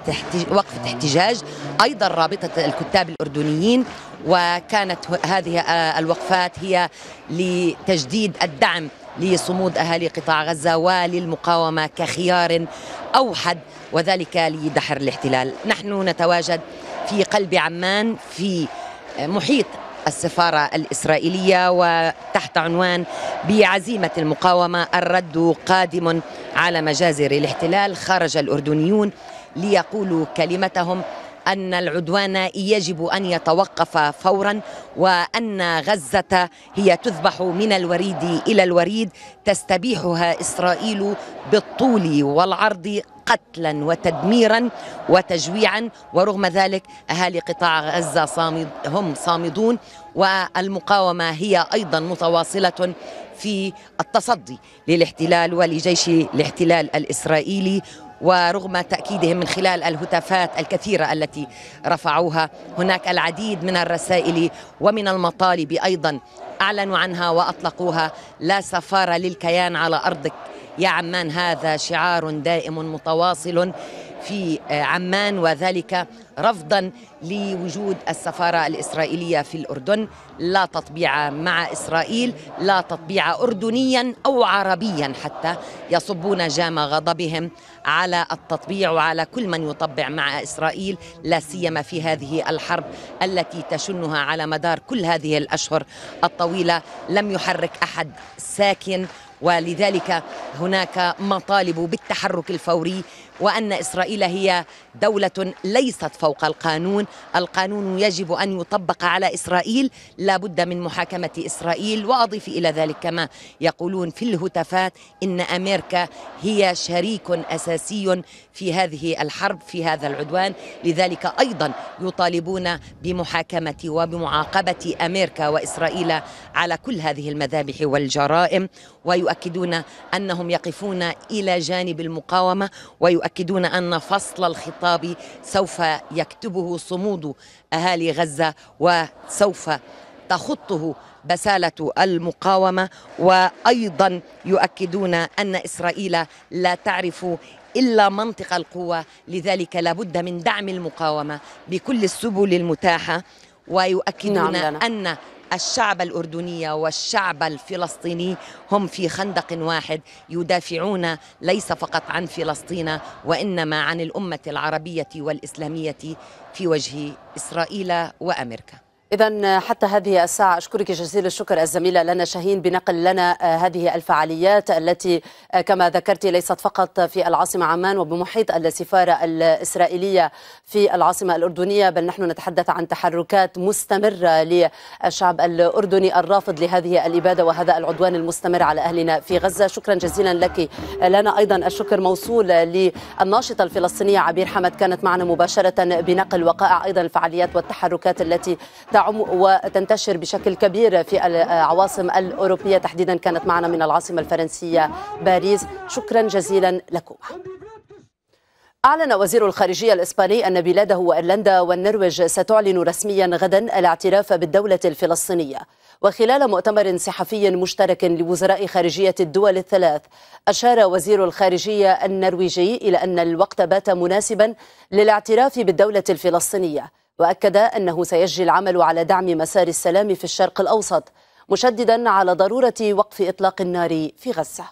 احتجاج، أيضا رابطة الكتاب الأردنيين، وكانت هذه الوقفات هي لتجديد الدعم لصمود أهالي قطاع غزة وللمقاومة كخيار أوحد، وذلك لدحر الاحتلال. نحن نتواجد في قلب عمان في محيط السفارة الإسرائيلية، وتحت عنوان بعزيمة المقاومة الرد قادم على مجازر الاحتلال. خرج الأردنيون ليقولوا كلمتهم أن العدوان يجب أن يتوقف فورا، وأن غزة هي تذبح من الوريد إلى الوريد، تستبيحها إسرائيل بالطول والعرض قتلا وتدميرا وتجويعا، ورغم ذلك أهالي قطاع غزة هم صامدون، والمقاومة هي أيضا متواصلة في التصدي للاحتلال ولجيش الاحتلال الإسرائيلي. ورغم تأكيدهم من خلال الهتافات الكثيرة التي رفعوها، هناك العديد من الرسائل ومن المطالب أيضا أعلنوا عنها وأطلقوها. لا سفارة للكيان على أرضك يا عمان، هذا شعار دائم متواصل في عمان، وذلك رفضا لوجود السفارة الإسرائيلية في الأردن. لا تطبيع مع إسرائيل، لا تطبيع أردنيا أو عربيا حتى. يصبون جام غضبهم على التطبيع وعلى كل من يطبع مع إسرائيل، لا سيما في هذه الحرب التي تشنها على مدار كل هذه الأشهر الطويلة. لم يحرك أحد ساكن، ولذلك هناك مطالب بالتحرك الفوري، وأن إسرائيل هي دولة ليست فوق القانون. القانون يجب أن يطبق على إسرائيل، لا بد من محاكمة إسرائيل. وأضيف إلى ذلك كما يقولون في الهتافات إن أمريكا هي شريك أساسي في هذه الحرب، في هذا العدوان. لذلك أيضا يطالبون بمحاكمة وبمعاقبة أمريكا وإسرائيل على كل هذه المذابح والجرائم، ويؤكدون أنهم يقفون إلى جانب المقاومة، ويؤكدون أن فصل الخطاب سوف يكتبه صمود أهالي غزة، وسوف تخطه بسالة المقاومة. وأيضا يؤكدون أن إسرائيل لا تعرف إلا منطق القوة، لذلك لابد من دعم المقاومة بكل السبل المتاحة. ويؤكدون أن الشعب الأردني والشعب الفلسطيني هم في خندق واحد، يدافعون ليس فقط عن فلسطين، وإنما عن الأمة العربية والإسلامية في وجه إسرائيل وأمريكا. إذا حتى هذه الساعة أشكرك جزيل الشكر الزميلة لنا شاهين بنقل لنا هذه الفعاليات التي كما ذكرت ليست فقط في العاصمة عمان وبمحيط السفارة الإسرائيلية في العاصمة الأردنية، بل نحن نتحدث عن تحركات مستمرة للشعب الأردني الرافض لهذه الإبادة وهذا العدوان المستمر على أهلنا في غزة. شكرا جزيلا لك. لنا أيضا الشكر موصول للناشطة الفلسطينية عبير حمد، كانت معنا مباشرة بنقل وقائع أيضا الفعاليات والتحركات التي وتنتشر بشكل كبير في العواصم الأوروبية، تحديدا كانت معنا من العاصمة الفرنسية باريس. شكرا جزيلا لكم. أعلن وزير الخارجية الإسباني أن بلاده وإيرلندا والنرويج ستعلن رسميا غدا الاعتراف بالدولة الفلسطينية. وخلال مؤتمر صحفي مشترك لوزراء خارجية الدول الثلاث، أشار وزير الخارجية النرويجي إلى أن الوقت بات مناسبا للاعتراف بالدولة الفلسطينية، وأكد أنه سيجري العمل على دعم مسار السلام في الشرق الأوسط، مشددا على ضرورة وقف إطلاق النار في غزة.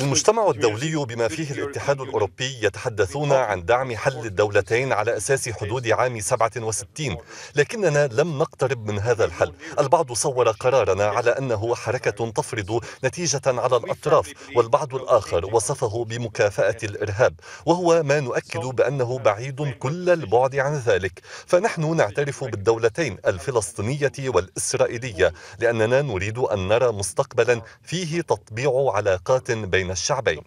المجتمع الدولي بما فيه الاتحاد الأوروبي يتحدثون عن دعم حل الدولتين على أساس حدود عام 67، لكننا لم نقترب من هذا الحل. البعض صور قرارنا على أنه حركة تفرض نتيجة على الأطراف، والبعض الآخر وصفه بمكافأة الإرهاب، وهو ما نؤكد بأنه بعيد كل البعد عن ذلك. فنحن نعترف بالدولتين الفلسطينية والإسرائيلية لأننا نريد أن نرى مستقبلا فيه تطبيع علاقات بين الشعبين.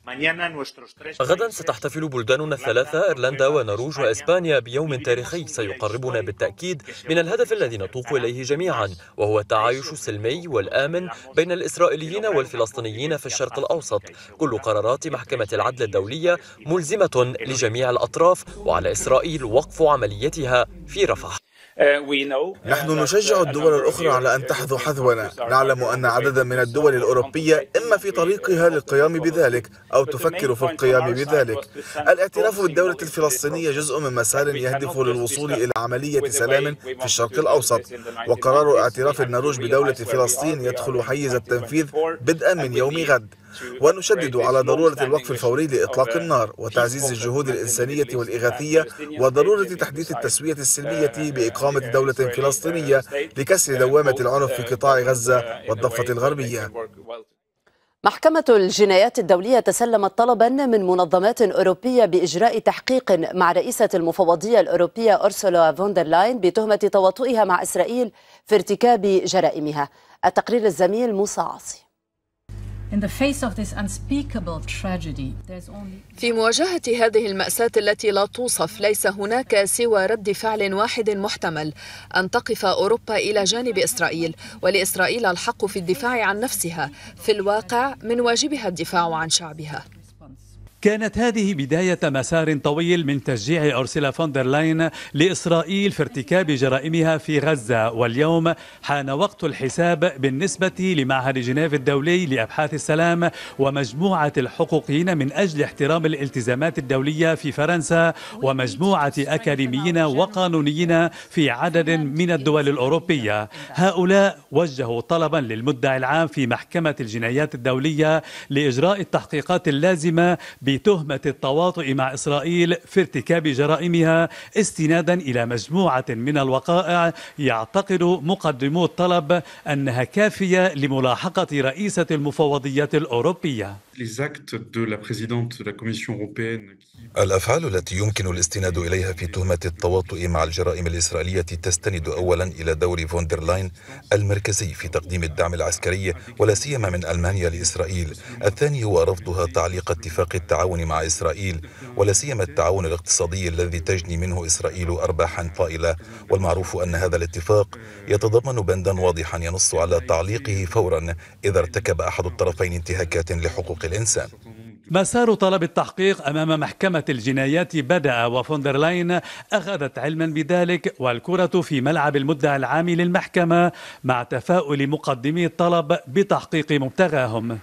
غدا ستحتفل بلداننا الثلاثة إيرلندا ونرويج وإسبانيا بيوم تاريخي سيقربنا بالتأكيد من الهدف الذي نتوق إليه جميعا، وهو التعايش السلمي والآمن بين الإسرائيليين والفلسطينيين في الشرق الأوسط. كل قرارات محكمة العدل الدولية ملزمة لجميع الأطراف، وعلى إسرائيل وقف عمليتها في رفح. نحن نشجع الدول الأخرى على أن تحذو حذونا. نعلم أن عددا من الدول الأوروبية إما في طريقها للقيام بذلك أو تفكر في القيام بذلك. الاعتراف بالدولة الفلسطينية جزء من مسار يهدف للوصول إلى عملية سلام في الشرق الأوسط، وقرار اعتراف النرويج بدولة فلسطين يدخل حيز التنفيذ بدءا من يوم غد. ونشدد على ضرورة الوقف الفوري لإطلاق النار وتعزيز الجهود الإنسانية والإغاثية، وضرورة تحديث التسوية السلمية بإقامة دولة فلسطينية لكسر دوامة العنف في قطاع غزة والضفة الغربية. محكمة الجنايات الدولية تسلمت طلبا من منظمات أوروبية بإجراء تحقيق مع رئيسة المفوضية الأوروبية أرسولا فون دير لاين بتهمة تواطؤها مع إسرائيل في ارتكاب جرائمها. التقرير الزميل موسى عاصي. في مواجهة هذه المأساة التي لا توصف، ليس هناك سوى رد فعل واحد محتمل: أن تقف أوروبا إلى جانب إسرائيل، ولإسرائيل الحق في الدفاع عن نفسها. في الواقع من واجبها الدفاع عن شعبها. كانت هذه بداية مسار طويل من تشجيع أرسولا فون دير لاين لإسرائيل في ارتكاب جرائمها في غزة، واليوم حان وقت الحساب بالنسبة لمعهد جنيف الدولي لأبحاث السلام ومجموعة الحقوقيين من أجل احترام الالتزامات الدولية في فرنسا، ومجموعة أكاديميين وقانونيين في عدد من الدول الأوروبية. هؤلاء وجهوا طلبا للمدعي العام في محكمة الجنايات الدولية لإجراء التحقيقات اللازمة بتهمة التواطؤ مع إسرائيل في ارتكاب جرائمها، استنادا إلى مجموعة من الوقائع يعتقد مقدمو الطلب أنها كافية لملاحقة رئيسة المفوضية الأوروبية. الأفعال التي يمكن الاستناد إليها في تهمة التواطؤ مع الجرائم الإسرائيلية تستند أولا إلى دور فون دير لاين المركزي في تقديم الدعم العسكري، ولا سيما من ألمانيا لإسرائيل. الثاني هو رفضها تعليق اتفاق التعاون مع إسرائيل، ولا سيما التعاون الاقتصادي الذي تجني منه إسرائيل أرباحا طائلة، والمعروف أن هذا الاتفاق يتضمن بندا واضحا ينص على تعليقه فورا إذا ارتكب أحد الطرفين انتهاكات لحقوق الإنسان. مسار طلب التحقيق أمام محكمة الجنايات بدأ، وفون دير لاين أخذت علما بذلك، والكرة في ملعب المدعي العام للمحكمة مع تفاؤل مقدمي الطلب بتحقيق مبتغاهم.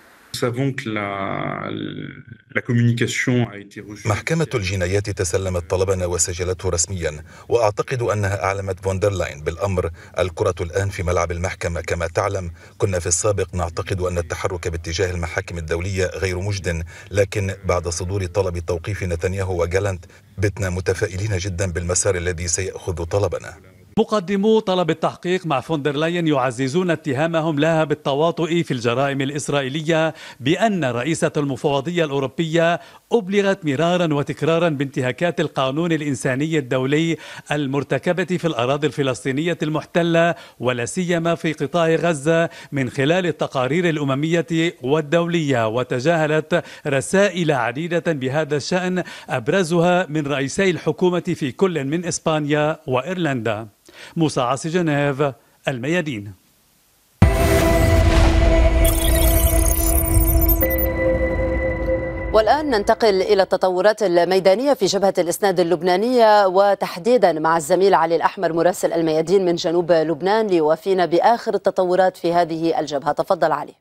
محكمة الجنايات تسلمت طلبنا وسجلته رسميا، وأعتقد أنها أعلمت فون دير لاين بالأمر. الكرة الآن في ملعب المحكمة. كما تعلم، كنا في السابق نعتقد أن التحرك باتجاه المحاكم الدولية غير مجد، لكن بعد صدور طلب توقيف نتنياهو وجالانت بتنا متفائلين جدا بالمسار الذي سيأخذ طلبنا. مقدمو طلب التحقيق مع فون دير لاين يعززون اتهامهم لها بالتواطؤ في الجرائم الإسرائيلية، بأن رئيسة المفوضية الأوروبية أبلغت مرارا وتكرارا بانتهاكات القانون الإنساني الدولي المرتكبة في الأراضي الفلسطينية المحتلة، ولا سيما في قطاع غزة، من خلال التقارير الأممية والدولية، وتجاهلت رسائل عديدة بهذا الشأن، أبرزها من رئيسي الحكومة في كل من إسبانيا وإيرلندا. موسى عاصي، جنيف، الميادين. والآن ننتقل إلى التطورات الميدانية في جبهة الإسناد اللبنانية، وتحديدا مع الزميل علي الأحمر مراسل الميادين من جنوب لبنان ليوافينا بآخر التطورات في هذه الجبهة. تفضل علي.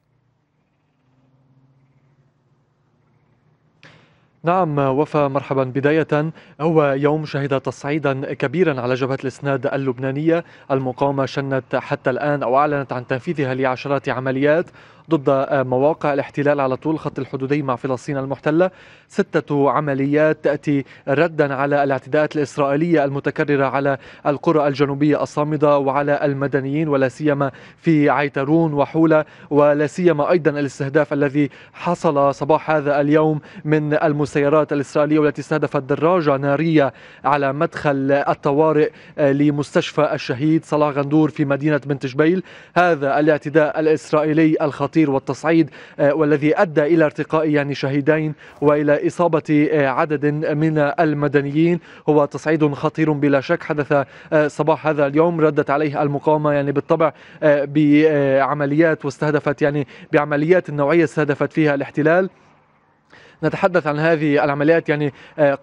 نعم وفاء، مرحبا. بداية، أول يوم شهد تصعيدا كبيرا على جبهة الإسناد اللبنانية. المقاومة شنت حتى الآن أو أعلنت عن تنفيذها لعشرات عمليات ضد مواقع الاحتلال على طول الخط الحدودي مع فلسطين المحتلة. 6 عمليات تأتي ردا على الاعتداءات الإسرائيلية المتكررة على القرى الجنوبية الصامدة وعلى المدنيين، ولا سيما في عيترون وحولة، ولا سيما أيضا الاستهداف الذي حصل صباح هذا اليوم من المسيرات الإسرائيلية، والتي استهدفت دراجة نارية على مدخل الطوارئ لمستشفى الشهيد صلاح غندور في مدينة بنت جبيل. هذا الاعتداء الإسرائيلي الخطير الخطير والتصعيد والذي أدى إلى ارتقاء شهيدين وإلى إصابة عدد من المدنيين. هو تصعيد خطير بلا شك حدث صباح هذا اليوم، ردت عليه المقاومة بالطبع بعمليات واستهدفت بعمليات نوعية استهدفت فيها الاحتلال. نتحدث عن هذه العمليات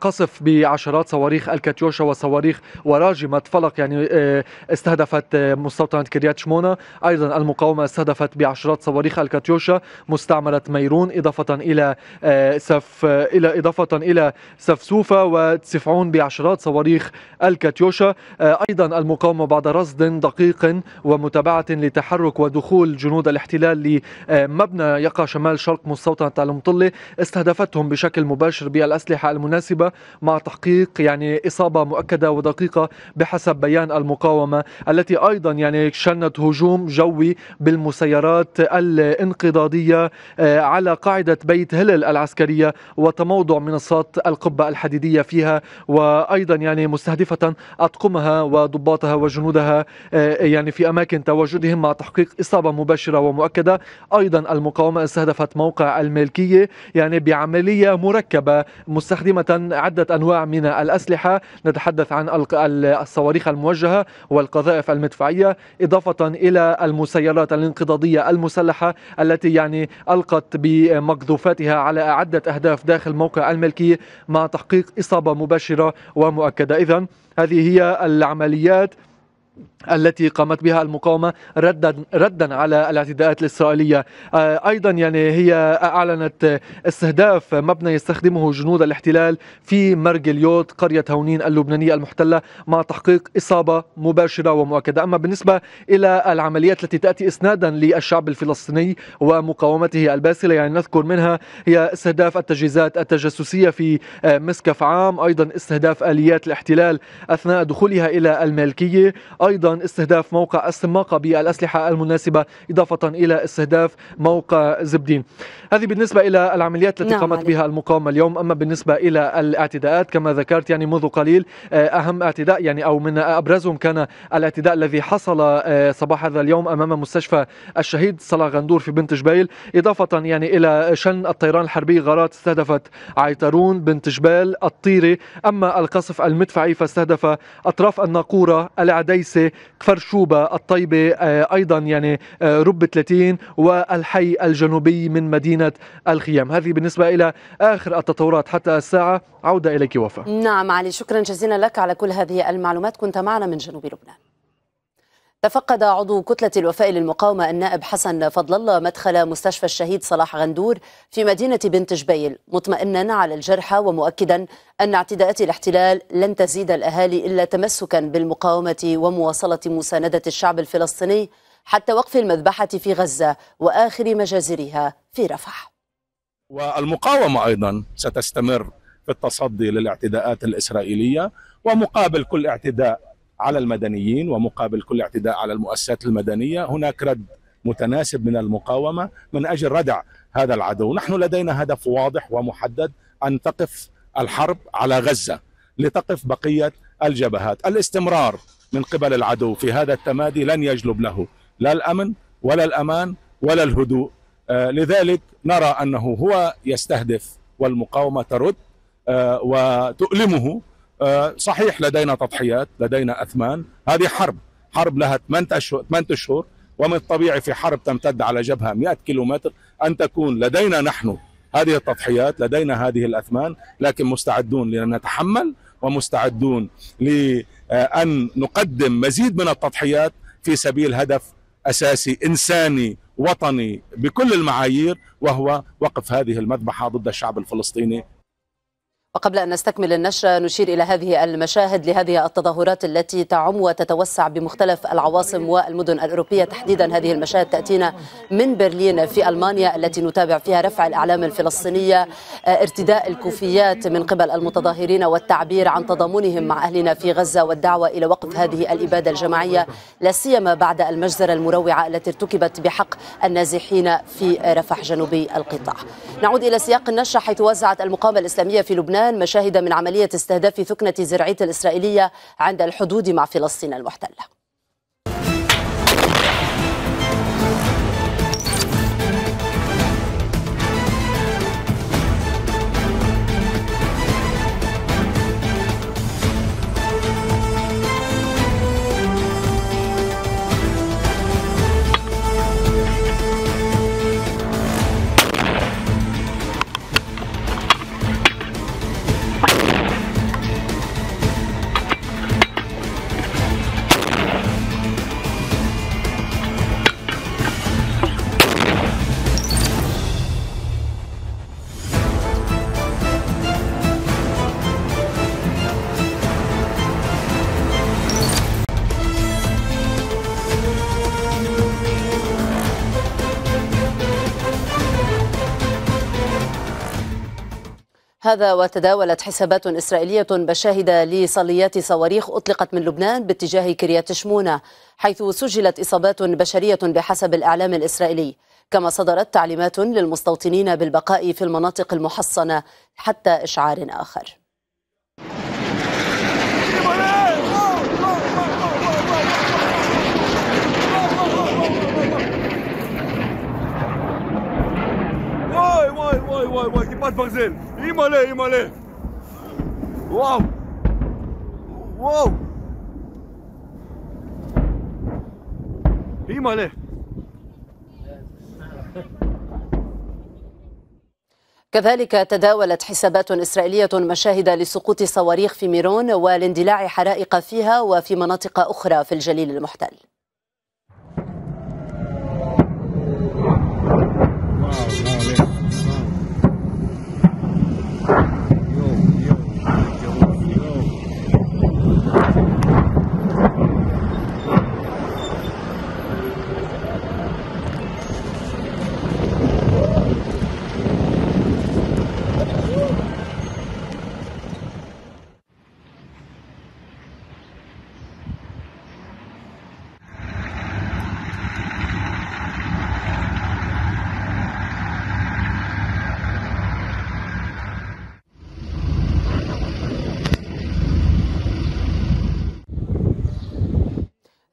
قصف بعشرات صواريخ الكاتيوشا وصواريخ وراجمة فلق استهدفت مستوطنة كريات شمونة. أيضا المقاومة استهدفت بعشرات صواريخ الكاتيوشا مستعمرة ميرون، إضافة إلى سفسوفة وتسفعون بعشرات صواريخ الكاتيوشا. أيضا المقاومة بعد رصد دقيق ومتابعة لتحرك ودخول جنود الاحتلال لمبنى يقع شمال شرق مستوطنة المطلة استهدفت بشكل مباشر بالأسلحة المناسبة مع تحقيق إصابة مؤكدة ودقيقة بحسب بيان المقاومة، التي أيضا شنت هجوم جوي بالمسيرات الانقضاضية على قاعدة بيت هلل العسكرية وتموضع منصات القبة الحديدية فيها، وأيضا مستهدفة أطقمها وضباطها وجنودها في أماكن تواجدهم مع تحقيق إصابة مباشرة ومؤكدة. أيضا المقاومة استهدفت موقع الملكية بعملية مركبة مستخدمة عدة أنواع من الأسلحة، نتحدث عن الصواريخ الموجهة والقذائف المدفعية، إضافة إلى المسيرات الانقضاضية المسلحة التي ألقت بمقذوفاتها على عدة أهداف داخل موقع الملكية مع تحقيق إصابة مباشرة ومؤكدة. إذن هذه هي العمليات التي قامت بها المقاومة ردا على الاعتداءات الإسرائيلية. أيضا هي أعلنت استهداف مبنى يستخدمه جنود الاحتلال في مرجليوت قرية هونين اللبنانية المحتلة مع تحقيق إصابة مباشرة ومؤكدة. أما بالنسبة إلى العمليات التي تأتي إسنادا للشعب الفلسطيني ومقاومته الباسلة نذكر منها هي استهداف التجهيزات التجسسية في مسكف عام، أيضا استهداف آليات الاحتلال أثناء دخولها إلى المالكية، أيضا استهداف موقع السماقة بالأسلحة المناسبة، إضافة إلى استهداف موقع زبدين. هذه بالنسبة إلى العمليات التي قامت بها المقاومة اليوم. أما بالنسبة إلى الاعتداءات كما ذكرت منذ قليل، أهم اعتداء أو من أبرزهم كان الاعتداء الذي حصل صباح هذا اليوم أمام مستشفى الشهيد صلاح غندور في بنت جبيل، إضافة إلى شن الطيران الحربي غارات استهدفت عيترون، بنت جبال، الطيرة. أما القصف المدفعي فاستهدف أطراف الناقورة، العديسة، كفر شوبة، الطيبة، أيضا رب 30 والحي الجنوبي من مدينة الخيام. هذه بالنسبة إلى آخر التطورات حتى الساعة. عودة إليك وفاء. نعم علي، شكرا جزيلا لك على كل هذه المعلومات، كنت معنا من جنوب لبنان. تفقد عضو كتلة الوفاء للمقاومة النائب حسن فضل الله مدخل مستشفى الشهيد صلاح غندور في مدينة بنت جبيل، مطمئنا على الجرحى ومؤكدا أن اعتداءات الاحتلال لن تزيد الأهالي إلا تمسكا بالمقاومة ومواصلة مساندة الشعب الفلسطيني حتى وقف المذبحة في غزة وآخر مجازرها في رفح. والمقاومة أيضا ستستمر في التصدي للاعتداءات الإسرائيلية، ومقابل كل اعتداء على المدنيين ومقابل كل اعتداء على المؤسسات المدنية هناك رد متناسب من المقاومة من أجل ردع هذا العدو. نحن لدينا هدف واضح ومحدد، أن تقف الحرب على غزة لتقف بقية الجبهات. الاستمرار من قبل العدو في هذا التمادي لن يجلب له لا الأمن ولا الأمان ولا الهدوء، لذلك نرى أنه هو يستهدف والمقاومة ترد وتؤلمه. صحيح لدينا تضحيات، لدينا أثمان، هذه حرب لها 8 أشهر، ومن الطبيعي في حرب تمتد على جبهة 100 كيلومتر أن تكون لدينا نحن هذه التضحيات، لدينا هذه الأثمان، لكن مستعدون لنتحمل ومستعدون لأن نقدم مزيد من التضحيات في سبيل هدف أساسي إنساني وطني بكل المعايير، وهو وقف هذه المذبحة ضد الشعب الفلسطيني. وقبل أن نستكمل النشرة نشير إلى هذه المشاهد لهذه التظاهرات التي تعم وتتوسع بمختلف العواصم والمدن الأوروبية، تحديدا هذه المشاهد تأتينا من برلين في ألمانيا التي نتابع فيها رفع الأعلام الفلسطينية، ارتداء الكوفيات من قبل المتظاهرين والتعبير عن تضامنهم مع أهلنا في غزة والدعوة إلى وقف هذه الإبادة الجماعية، لا سيما بعد المجزرة المروعة التي ارتكبت بحق النازحين في رفح جنوبي القطاع. نعود إلى سياق النشرة، حيث وزعت المقاومة الإسلامية في لبنان مشاهد من عملية استهداف ثكنة زرعية الإسرائيلية عند الحدود مع فلسطين المحتلة. هذا وتداولت حسابات إسرائيلية مشاهدة لصليات صواريخ أطلقت من لبنان باتجاه كريات شمونة، حيث سجلت إصابات بشرية بحسب الإعلام الإسرائيلي. كما صدرت تعليمات للمستوطنين بالبقاء في المناطق المحصنة حتى إشعار آخر. كذلك تداولت حسابات إسرائيلية مشاهد لسقوط صواريخ في ميرون والاندلاع حرائق فيها وفي مناطق أخرى في الجليل المحتل.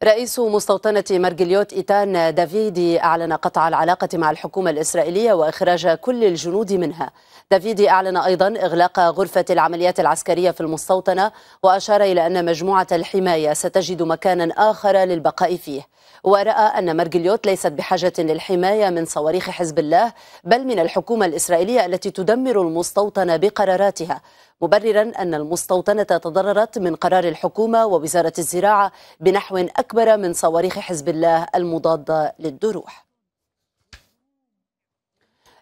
رئيس مستوطنة مرجليوت إيتان دافيدي أعلن قطع العلاقة مع الحكومة الإسرائيلية وإخراج كل الجنود منها. دافيدي أعلن أيضا إغلاق غرفة العمليات العسكرية في المستوطنة، وأشار إلى أن مجموعة الحماية ستجد مكانا آخر للبقاء فيه، ورأى أن مرجليوت ليست بحاجة للحماية من صواريخ حزب الله بل من الحكومة الإسرائيلية التي تدمر المستوطنة بقراراتها، مبررا أن المستوطنة تضررت من قرار الحكومة ووزارة الزراعة بنحو أكبر من صواريخ حزب الله المضادة للدروح.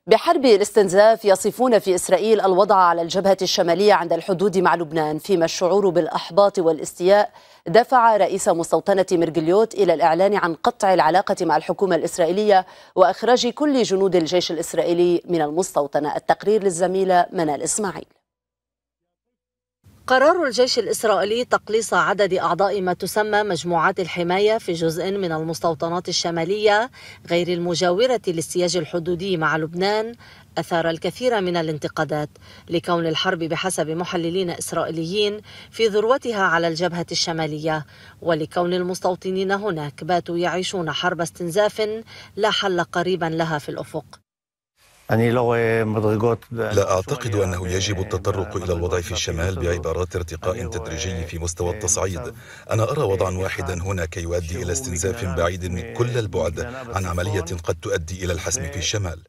بحرب الاستنزاف يصفون في إسرائيل الوضع على الجبهة الشمالية عند الحدود مع لبنان، فيما الشعور بالأحباط والاستياء دفع رئيس مستوطنة مرجليوت إلى الإعلان عن قطع العلاقة مع الحكومة الإسرائيلية وإخراج كل جنود الجيش الإسرائيلي من المستوطنة. التقرير للزميلة منال إسماعيل. قرار الجيش الإسرائيلي تقليص عدد أعضاء ما تسمى مجموعات الحماية في جزء من المستوطنات الشمالية غير المجاورة للسياج الحدودي مع لبنان أثار الكثير من الانتقادات لكون الحرب بحسب محللين إسرائيليين في ذروتها على الجبهة الشمالية، ولكون المستوطنين هناك باتوا يعيشون حرب استنزاف لا حل قريبا لها في الأفق. لا أعتقد أنه يجب التطرق إلى الوضع في الشمال بعبارات ارتقاء تدريجي في مستوى التصعيد. أنا أرى وضعا واحدا هناك يؤدي إلى استنزاف بعيد من كل البعد عن عملية قد تؤدي إلى الحسم في الشمال.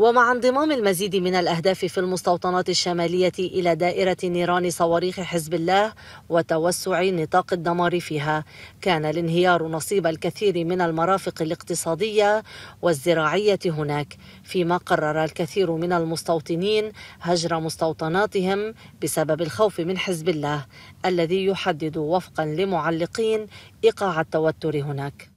ومع انضمام المزيد من الأهداف في المستوطنات الشمالية إلى دائرة نيران صواريخ حزب الله وتوسع نطاق الدمار فيها، كان الانهيار نصيب الكثير من المرافق الاقتصادية والزراعية هناك، فيما قرر الكثير من المستوطنين هجر مستوطناتهم بسبب الخوف من حزب الله الذي يحدد وفقا لمعلقين إيقاع التوتر هناك.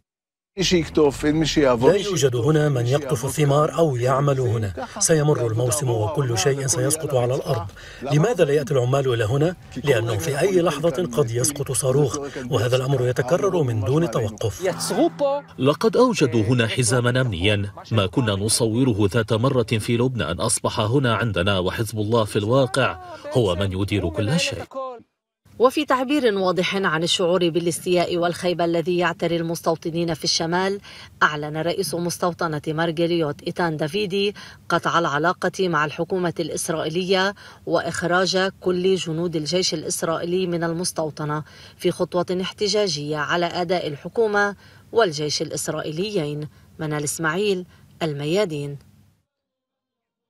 لا يوجد هنا من يقطف الثمار أو يعمل هنا، سيمر الموسم وكل شيء سيسقط على الأرض. لماذا لا يأتي العمال إلى هنا؟ لأنه في أي لحظة قد يسقط صاروخ، وهذا الأمر يتكرر من دون توقف. لقد أوجدوا هنا حزاما أمنيا، ما كنا نصوره ذات مرة في لبنان أصبح هنا عندنا، وحزب الله في الواقع هو من يدير كل شيء. وفي تعبير واضح عن الشعور بالاستياء والخيبة الذي يعتري المستوطنين في الشمال، أعلن رئيس مستوطنة مرجليوت إيتان دافيدي قطع العلاقة مع الحكومة الإسرائيلية وإخراج كل جنود الجيش الإسرائيلي من المستوطنة في خطوة احتجاجية على أداء الحكومة والجيش الإسرائيليين. منال إسماعيل، الميادين.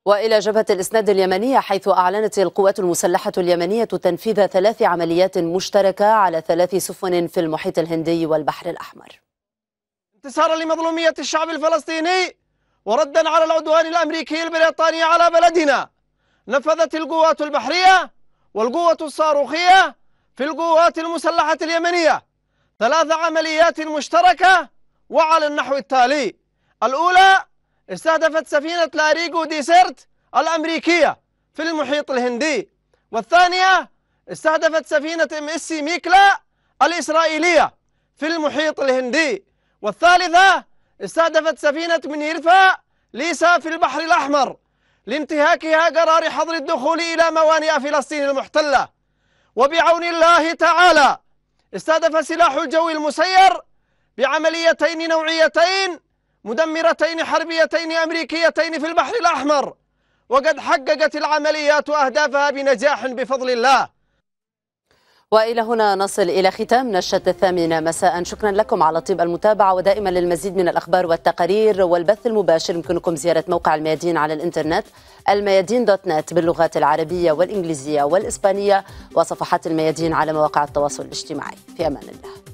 وإلى جبهة الإسناد اليمنية، حيث أعلنت القوات المسلحة اليمنية تنفيذ 3 عمليات مشتركة على 3 سفن في المحيط الهندي والبحر الأحمر، انتصارا لمظلومية الشعب الفلسطيني وردا على العدوان الأمريكي البريطاني على بلدنا. نفذت القوات البحرية والقوة الصاروخية في القوات المسلحة اليمنية 3 عمليات مشتركة وعلى النحو التالي. الأولى استهدفت سفينة لاريغو ديسيرت الأمريكية في المحيط الهندي، والثانية استهدفت سفينة MS ميكلا الإسرائيلية في المحيط الهندي، والثالثة استهدفت سفينة منيرفا ليسا في البحر الأحمر لانتهاكها قرار حظر الدخول إلى موانئ فلسطين المحتلة. وبعون الله تعالى استهدف سلاح الجو المسير بعمليتين نوعيتين مدمرتين حربيتين أمريكيتين في البحر الأحمر، وقد حققت العمليات أهدافها بنجاح بفضل الله. وإلى هنا نصل إلى ختام نشرة الثامنة مساء. شكرا لكم على طيب المتابعة، ودائما للمزيد من الأخبار والتقارير والبث المباشر يمكنكم زيارة موقع الميادين على الإنترنت الميادين.net باللغات العربية والإنجليزية والإسبانية، وصفحات الميادين على مواقع التواصل الاجتماعي. في أمان الله.